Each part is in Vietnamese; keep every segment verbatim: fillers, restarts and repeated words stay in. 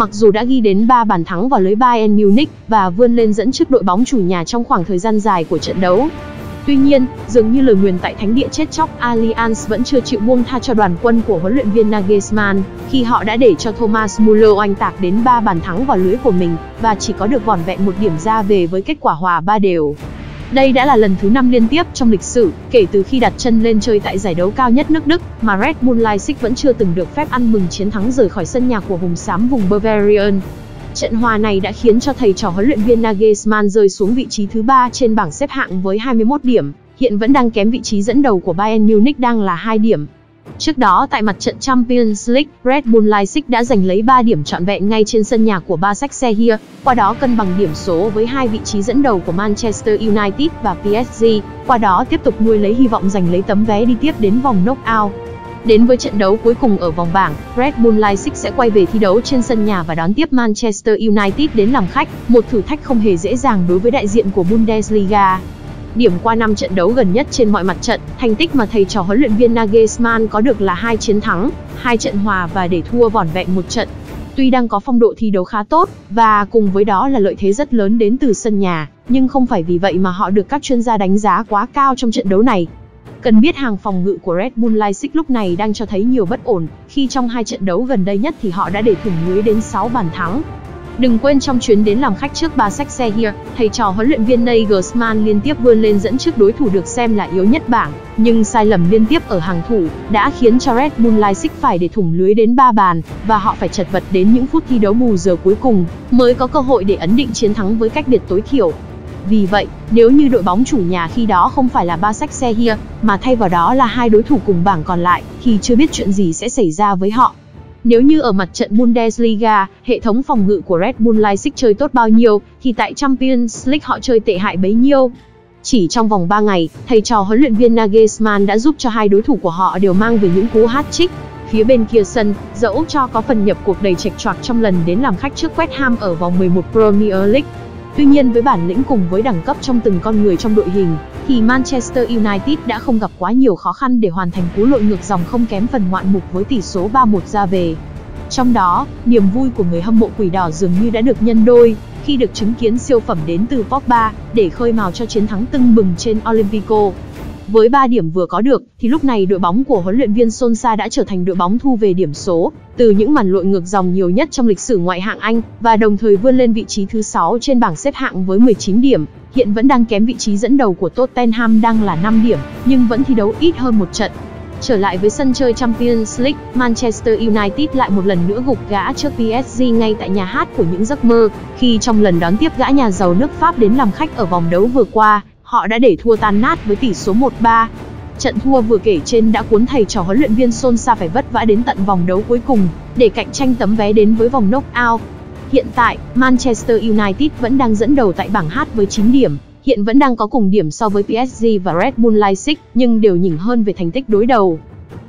Mặc dù đã ghi đến ba bàn thắng vào lưới Bayern Munich và vươn lên dẫn trước đội bóng chủ nhà trong khoảng thời gian dài của trận đấu. Tuy nhiên, dường như lời nguyền tại thánh địa chết chóc Allianz vẫn chưa chịu buông tha cho đoàn quân của huấn luyện viên Nagelsmann, khi họ đã để cho Thomas Müller oanh tạc đến ba bàn thắng vào lưới của mình và chỉ có được vỏn vẹn một điểm ra về với kết quả hòa ba đều. Đây đã là lần thứ năm liên tiếp trong lịch sử, kể từ khi đặt chân lên chơi tại giải đấu cao nhất nước Đức, mà Red Bull Leipzig vẫn chưa từng được phép ăn mừng chiến thắng rời khỏi sân nhà của hùng xám vùng Bavarian. Trận hòa này đã khiến cho thầy trò huấn luyện viên Nagelsmann rơi xuống vị trí thứ ba trên bảng xếp hạng với hai mươi mốt điểm, hiện vẫn đang kém vị trí dẫn đầu của Bayern Munich đang là hai điểm. Trước đó tại mặt trận Champions League, Red Bull Leipzig đã giành lấy ba điểm trọn vẹn ngay trên sân nhà của Başakşehir, qua đó cân bằng điểm số với hai vị trí dẫn đầu của Manchester United và pê ét giê, qua đó tiếp tục nuôi lấy hy vọng giành lấy tấm vé đi tiếp đến vòng knock-out. Đến với trận đấu cuối cùng ở vòng bảng, Red Bull Leipzig sẽ quay về thi đấu trên sân nhà và đón tiếp Manchester United đến làm khách, một thử thách không hề dễ dàng đối với đại diện của Bundesliga. Điểm qua năm trận đấu gần nhất trên mọi mặt trận, thành tích mà thầy trò huấn luyện viên Nagelsmann có được là hai chiến thắng, hai trận hòa và để thua vỏn vẹn một trận. Tuy đang có phong độ thi đấu khá tốt, và cùng với đó là lợi thế rất lớn đến từ sân nhà, nhưng không phải vì vậy mà họ được các chuyên gia đánh giá quá cao trong trận đấu này. Cần biết hàng phòng ngự của Red Bull Leipzig lúc này đang cho thấy nhiều bất ổn, khi trong hai trận đấu gần đây nhất thì họ đã để thủng lưới đến sáu bàn thắng. Đừng quên trong chuyến đến làm khách trước Başakşehir, thầy trò huấn luyện viên Nagelsmann liên tiếp vươn lên dẫn trước đối thủ được xem là yếu nhất bảng, nhưng sai lầm liên tiếp ở hàng thủ đã khiến cho Red Bull Leipzig phải để thủng lưới đến ba bàn và họ phải chật vật đến những phút thi đấu bù giờ cuối cùng mới có cơ hội để ấn định chiến thắng với cách biệt tối thiểu. Vì vậy, nếu như đội bóng chủ nhà khi đó không phải là Başakşehir mà thay vào đó là hai đối thủ cùng bảng còn lại thì chưa biết chuyện gì sẽ xảy ra với họ. Nếu như ở mặt trận Bundesliga, hệ thống phòng ngự của Red Bull Leipzig chơi tốt bao nhiêu, thì tại Champions League họ chơi tệ hại bấy nhiêu. Chỉ trong vòng ba ngày, thầy trò huấn luyện viên Nagelsmann đã giúp cho hai đối thủ của họ đều mang về những cú hat-trick. Phía bên kia sân, dẫu cho có phần nhập cuộc đầy chệch choạc trong lần đến làm khách trước West Ham ở vòng mười một Premier League. Tuy nhiên với bản lĩnh cùng với đẳng cấp trong từng con người trong đội hình, thì Manchester United đã không gặp quá nhiều khó khăn để hoàn thành cú lội ngược dòng không kém phần ngoạn mục với tỷ số ba một ra về. Trong đó, niềm vui của người hâm mộ quỷ đỏ dường như đã được nhân đôi, khi được chứng kiến siêu phẩm đến từ Pogba để khơi mào cho chiến thắng tưng bừng trên Olympico. Với ba điểm vừa có được, thì lúc này đội bóng của huấn luyện viên Solskjaer đã trở thành đội bóng thu về điểm số từ những màn lội ngược dòng nhiều nhất trong lịch sử ngoại hạng Anh và đồng thời vươn lên vị trí thứ sáu trên bảng xếp hạng với mười chín điểm, hiện vẫn đang kém vị trí dẫn đầu của Tottenham đang là năm điểm, nhưng vẫn thi đấu ít hơn một trận. Trở lại với sân chơi Champions League, Manchester United lại một lần nữa gục gã trước pê ét giê ngay tại nhà hát của những giấc mơ, khi trong lần đón tiếp gã nhà giàu nước Pháp đến làm khách ở vòng đấu vừa qua, họ đã để thua tan nát với tỷ số một ba. Trận thua vừa kể trên đã cuốn thầy trò huấn luyện viên Solskjaer phải vất vả đến tận vòng đấu cuối cùng để cạnh tranh tấm vé đến với vòng knock-out. Hiện tại, Manchester United vẫn đang dẫn đầu tại bảng H với chín điểm, hiện vẫn đang có cùng điểm so với pê ét giê và Red Bull Leipzig, nhưng đều nhỉnh hơn về thành tích đối đầu.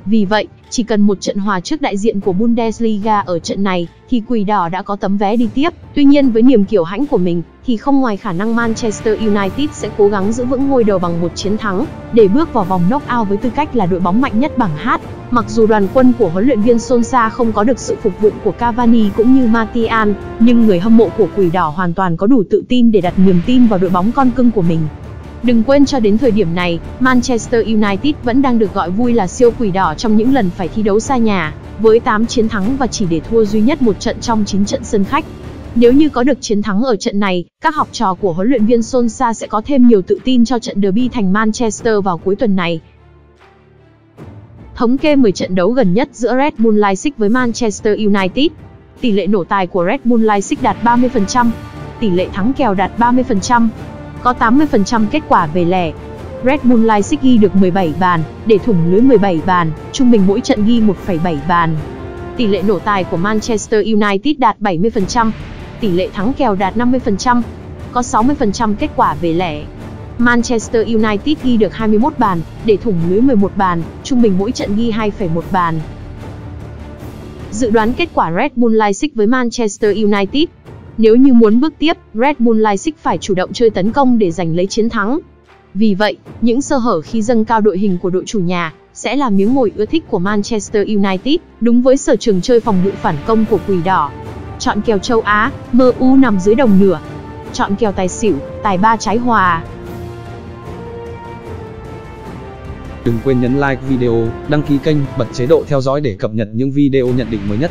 Vì vậy, chỉ cần một trận hòa trước đại diện của Bundesliga ở trận này, thì Quỷ Đỏ đã có tấm vé đi tiếp. Tuy nhiên với niềm kiêu hãnh của mình, thì không ngoài khả năng Manchester United sẽ cố gắng giữ vững ngôi đầu bằng một chiến thắng, để bước vào vòng knock-out với tư cách là đội bóng mạnh nhất bảng H. Mặc dù đoàn quân của huấn luyện viên Solskjaer không có được sự phục vụ của Cavani cũng như Martial, nhưng người hâm mộ của Quỷ Đỏ hoàn toàn có đủ tự tin để đặt niềm tin vào đội bóng con cưng của mình. Đừng quên cho đến thời điểm này, Manchester United vẫn đang được gọi vui là siêu Quỷ Đỏ trong những lần phải thi đấu xa nhà, với tám chiến thắng và chỉ để thua duy nhất một trận trong chín trận sân khách. Nếu như có được chiến thắng ở trận này, các học trò của huấn luyện viên Solskjaer sẽ có thêm nhiều tự tin cho trận derby thành Manchester vào cuối tuần này. Thống kê mười trận đấu gần nhất giữa Red Bull Leipzig với Manchester United. Tỷ lệ nổ tài của Red Bull Leipzig đạt ba mươi phần trăm, tỷ lệ thắng kèo đạt ba mươi phần trăm. Có tám mươi phần trăm kết quả về lẻ. Red Bull Leipzig ghi được mười bảy bàn, để thủng lưới mười bảy bàn, trung bình mỗi trận ghi một phẩy bảy bàn. Tỷ lệ nổ tài của Manchester United đạt bảy mươi phần trăm, tỷ lệ thắng kèo đạt năm mươi phần trăm, có sáu mươi phần trăm kết quả về lẻ. Manchester United ghi được hai mươi mốt bàn, để thủng lưới mười một bàn, trung bình mỗi trận ghi hai phẩy một bàn. Dự đoán kết quả Red Bull Leipzig với Manchester United. Nếu như muốn bước tiếp, Red Bull Leipzig phải chủ động chơi tấn công để giành lấy chiến thắng. Vì vậy, những sơ hở khi dâng cao đội hình của đội chủ nhà sẽ là miếng mồi ưa thích của Manchester United, đúng với sở trường chơi phòng ngự phản công của Quỷ Đỏ. Chọn kèo châu Á, em u nằm dưới đồng nửa. Chọn kèo tài xỉu, tài ba trái hòa. Đừng quên nhấn like video, đăng ký kênh, bật chế độ theo dõi để cập nhật những video nhận định mới nhất.